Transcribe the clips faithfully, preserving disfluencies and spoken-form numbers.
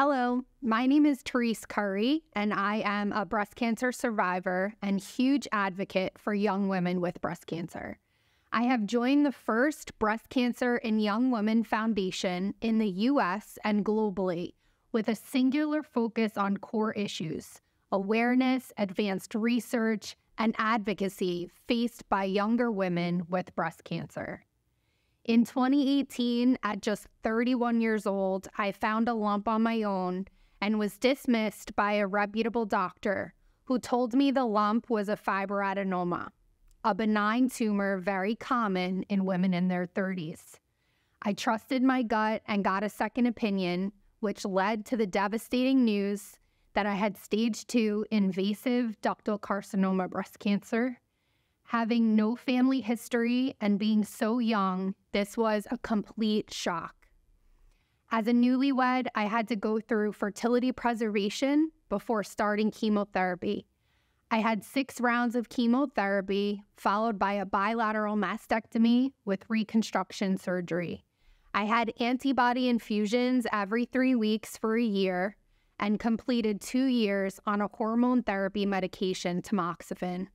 Hello, my name is Therese Curry, and I am a breast cancer survivor and huge advocate for young women with breast cancer. I have joined the first Breast Cancer in Young Women Foundation in the U S and globally with a singular focus on core issues, awareness, advanced research, and advocacy faced by younger women with breast cancer. In twenty eighteen, at just thirty-one years old, I found a lump on my own and was dismissed by a reputable doctor who told me the lump was a fibroadenoma, a benign tumor very common in women in their thirties. I trusted my gut and got a second opinion, which led to the devastating news that I had stage two invasive ductal carcinoma breast cancer. Having no family history and being so young, this was a complete shock. As a newlywed, I had to go through fertility preservation before starting chemotherapy. I had six rounds of chemotherapy, followed by a bilateral mastectomy with reconstruction surgery. I had antibody infusions every three weeks for a year and completed two years on a hormone therapy medication, tamoxifen.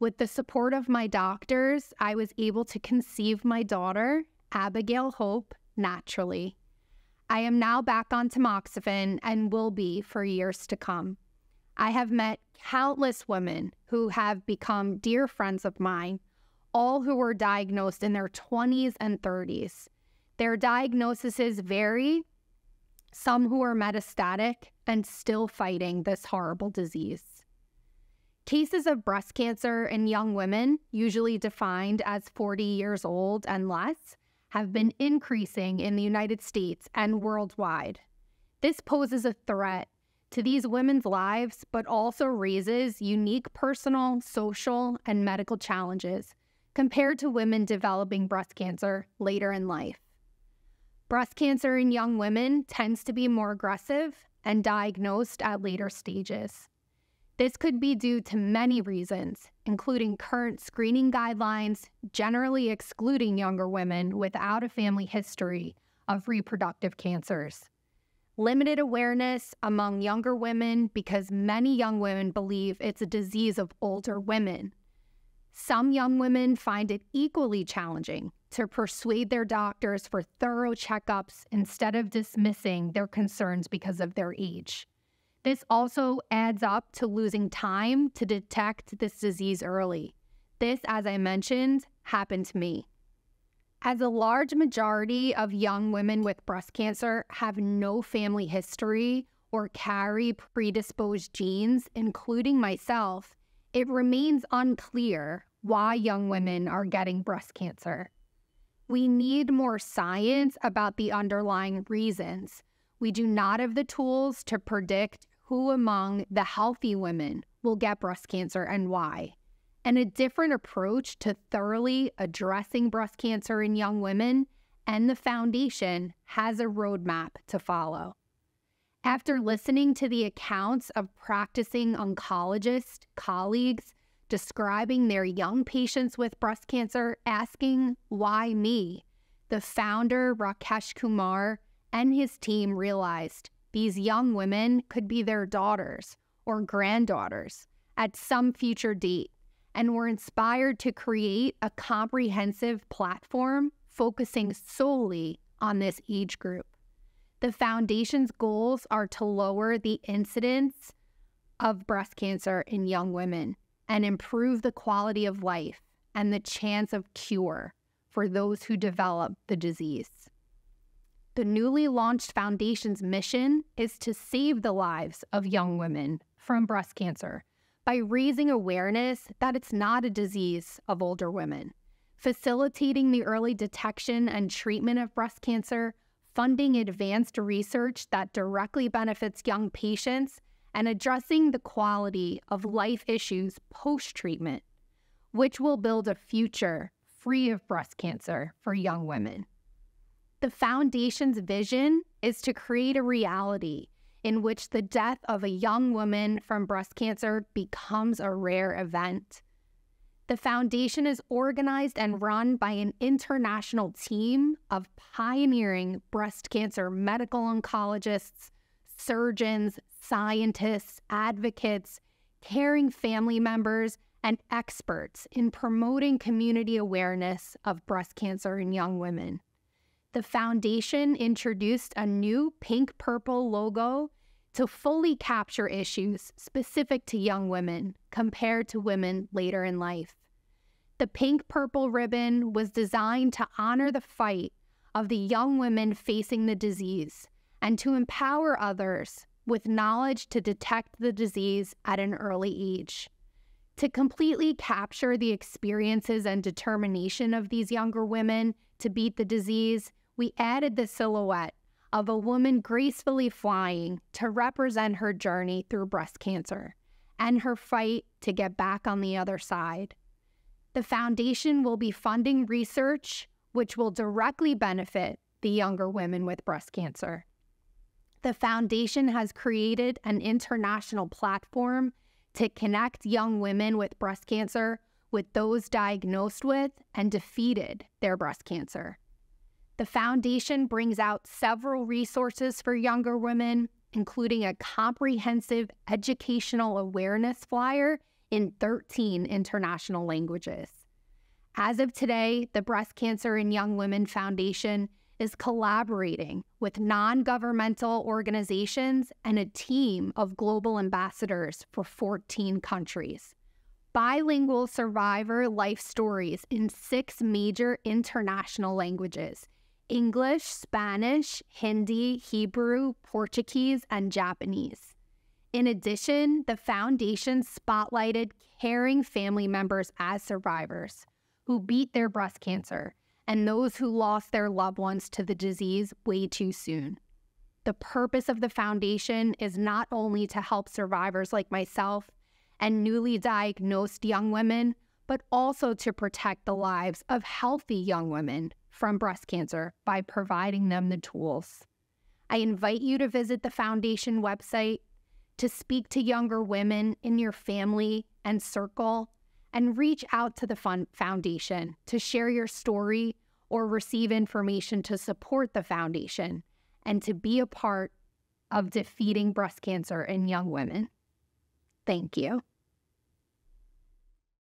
With the support of my doctors, I was able to conceive my daughter, Abigail Hope, naturally. I am now back on tamoxifen and will be for years to come. I have met countless women who have become dear friends of mine, all who were diagnosed in their twenties and thirties. Their diagnoses vary, some who are metastatic and still fighting this horrible disease. Cases of breast cancer in young women, usually defined as forty years old and less, have been increasing in the United States and worldwide. This poses a threat to these women's lives, but also raises unique personal, social, and medical challenges compared to women developing breast cancer later in life. Breast cancer in young women tends to be more aggressive and diagnosed at later stages. This could be due to many reasons, including current screening guidelines generally excluding younger women without a family history of reproductive cancers, limited awareness among younger women because many young women believe it's a disease of older women. Some young women find it equally challenging to persuade their doctors for thorough checkups instead of dismissing their concerns because of their age. This also adds up to losing time to detect this disease early. This, as I mentioned, happened to me. As a large majority of young women with breast cancer have no family history or carry predisposed genes, including myself, it remains unclear why young women are getting breast cancer. We need more science about the underlying reasons. We do not have the tools to predict who among the healthy women will get breast cancer and why. And a different approach to thoroughly addressing breast cancer in young women and the foundation has a roadmap to follow. After listening to the accounts of practicing oncologist colleagues describing their young patients with breast cancer, asking, "Why me?" the founder, Rakesh Kumar, and his team realized these young women could be their daughters or granddaughters at some future date, and were inspired to create a comprehensive platform focusing solely on this age group. The foundation's goals are to lower the incidence of breast cancer in young women and improve the quality of life and the chance of cure for those who develop the disease. The newly launched foundation's mission is to save the lives of young women from breast cancer by raising awareness that it's not a disease of older women, facilitating the early detection and treatment of breast cancer, funding advanced research that directly benefits young patients, and addressing the quality of life issues post-treatment, which will build a future free of breast cancer for young women. The foundation's vision is to create a reality in which the death of a young woman from breast cancer becomes a rare event. The foundation is organized and run by an international team of pioneering breast cancer medical oncologists, surgeons, scientists, advocates, caring family members, and experts in promoting community awareness of breast cancer in young women. The foundation introduced a new pink-purple logo to fully capture issues specific to young women compared to women later in life. The pink-purple ribbon was designed to honor the fight of the young women facing the disease and to empower others with knowledge to detect the disease at an early age. To completely capture the experiences and determination of these younger women to beat the disease, we added the silhouette of a woman gracefully flying to represent her journey through breast cancer and her fight to get back on the other side. The foundation will be funding research which will directly benefit the younger women with breast cancer. The foundation has created an international platform to connect young women with breast cancer with those diagnosed with and defeated their breast cancer. The foundation brings out several resources for younger women, including a comprehensive educational awareness flyer in thirteen international languages. As of today, the Breast Cancer in Young Women Foundation is collaborating with non-governmental organizations and a team of global ambassadors for fourteen countries. Bilingual survivor life stories in six major international languages: English, Spanish, Hindi, Hebrew, Portuguese, and Japanese. In addition, the foundation spotlighted caring family members as survivors who beat their breast cancer and those who lost their loved ones to the disease way too soon. The purpose of the foundation is not only to help survivors like myself and newly diagnosed young women, but also to protect the lives of healthy young women from breast cancer by providing them the tools. I invite you to visit the foundation website, to speak to younger women in your family and circle, and reach out to the foundation to share your story or receive information to support the foundation and to be a part of defeating breast cancer in young women. Thank you.